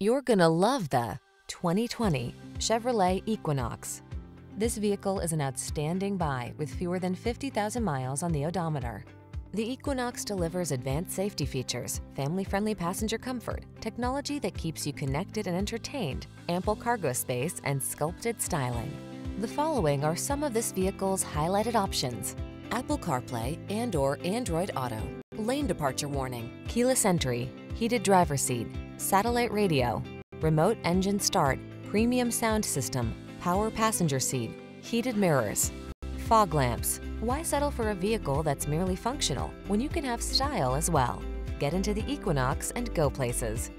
You're gonna love the 2020 Chevrolet Equinox. This vehicle is an outstanding buy with fewer than 50,000 miles on the odometer. The Equinox delivers advanced safety features, family-friendly passenger comfort, technology that keeps you connected and entertained, ample cargo space, and sculpted styling. The following are some of this vehicle's highlighted options: Apple CarPlay and/or Android Auto, Lane Departure Warning, Keyless Entry, Heated Driver's Seat, Satellite Radio, Remote Engine Start, Premium Sound System, Power Passenger Seat, Heated Mirrors, Fog Lamps. Why settle for a vehicle that's merely functional when you can have style as well? Get into the Equinox and go places.